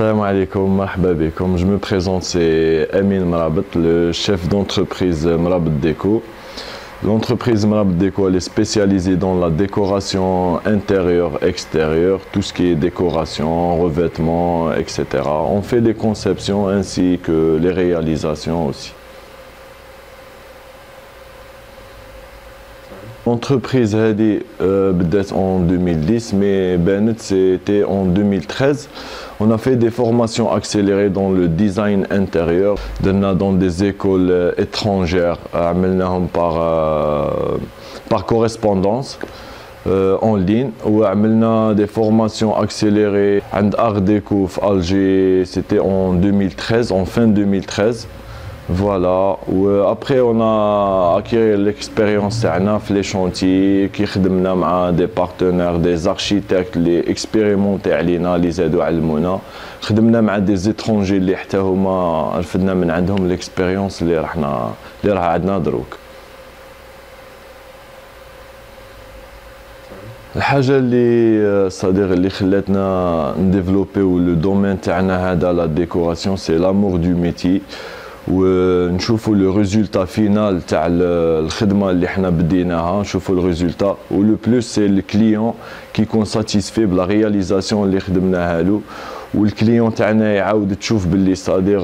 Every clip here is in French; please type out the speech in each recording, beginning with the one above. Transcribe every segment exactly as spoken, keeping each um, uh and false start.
Assalamu alaikum, marhaba bikum. Je me présente, c'est Amine Mrabat, le chef d'entreprise Mrabat Deco. L'entreprise Mrabat Deco, elle est spécialisée dans la décoration intérieure, extérieure, tout ce qui est décoration, revêtement, et cetera. On fait les conceptions ainsi que les réalisations aussi. L'entreprise هذه بدأت en deux mille dix, mais Bennett c'était en deux mille treize. On a fait des formations accélérées dans le design intérieur. Dans des écoles étrangères, par par correspondance en ligne. On a fait des formations accélérées à Ardeco Alger. C'était en deux mille treize, en fin deux mille treize. Voilà, après on a acquis l'expérience dans les chantiers, qui travaillent avec des partenaires, des architectes, les expérimentés, les aides à l'Almouna. Nous travaillons avec des étrangers qui ont l'expérience que nous avons. الحاجة اللي صديق اللي خلتنا نديفلوبيو لو دومين تاعنا هذا لا ديكوراسيون سي لامور دو ميتي ونشوفوا لو ريزولتا فينال تاع الخدمة اللي حنا بديناها نشوفوا الريزولتا ولو بلوس سي الكليون كيكون ساتيسفي بلا رياليزاسيون اللي خدمناها له والكليون تاعنا يعاود تشوف باللي صديق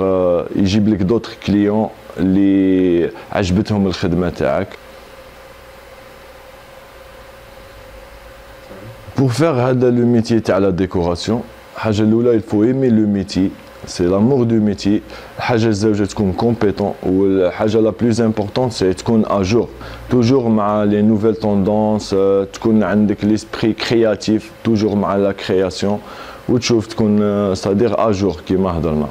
يجيب لك دوطخ كليون اللي عجبتهم الخدمة تاعك. Pour faire le métier de la décoration, il faut aimer le métier, c'est l'amour du métier. Il faut être compétent ou la plus importante, c'est être à jour. Toujours avec les nouvelles tendances, l'esprit créatif, toujours avec la création. Ou tu vois, c'est-à-dire à jour qui m'a donné.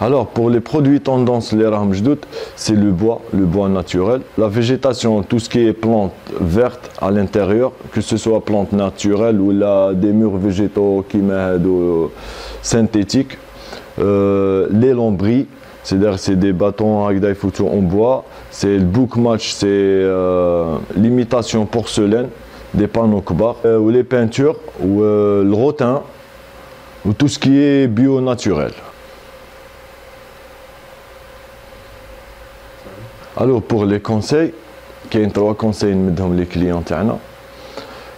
Alors pour les produits tendance, les rahm jdout, c'est le bois, le bois naturel. La végétation, tout ce qui est plantes vertes à l'intérieur, que ce soit plantes naturelles ou là, des murs végétaux qui mettent synthétiques. Euh, les lambris, c'est-à-dire c'est des bâtons avec des foutures en bois. C'est le bookmatch, c'est euh, l'imitation porcelaine, des panneaux kbar. Euh, ou les peintures, ou euh, le rotin, ou tout ce qui est bio naturel. Alors pour les conseils, il y a trois conseils pour les clients.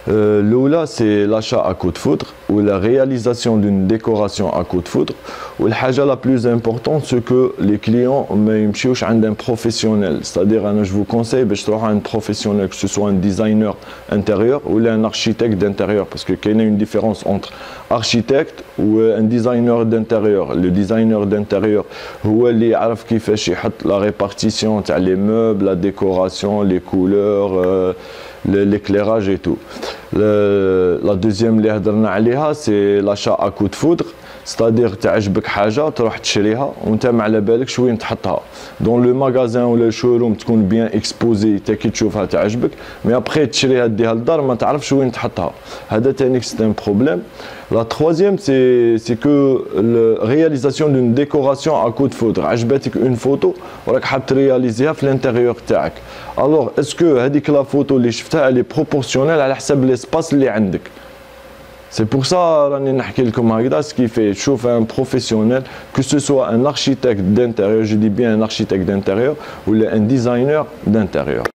Euh, L'Oula, c'est l'achat à coup de foudre ou la réalisation d'une décoration à coup de foudre. Ou la chose la plus importante, c'est que les clients ne sont pas un professionnel. C'est-à-dire, je vous conseille de trouver un professionnel, que ce soit un designer intérieur ou un architecte d'intérieur. Parce qu'il y a une différence entre architecte ou un designer d'intérieur. Le designer d'intérieur, c'est celui qui fait la répartition, les meubles, la décoration, les couleurs, euh, l'éclairage et tout. Le, la deuxième c'est l'achat à coup de foudre, c'est-à-dire tu as une chose, tu vas l'acheter et tu as à بالك شويه تحطها. Dans le magasin ou le showroom, tu es bien exposé, tu as quelque chose qui تعجبك, mais après tu l'achètes et tu ne sais pas شويه تحطها. C'est un problème. La troisième, c'est que la réalisation d'une décoration à coup de foudre. عجبتك une photo, tu vas réaliser l'intérieur تاعك. Alors, est-ce que la photo que tu as vue est proportionnelle à l'espace que tu as? C'est pour ça que ce qui fait chauffer un professionnel, que ce soit un architecte d'intérieur, je dis bien un architecte d'intérieur, ou un designer d'intérieur.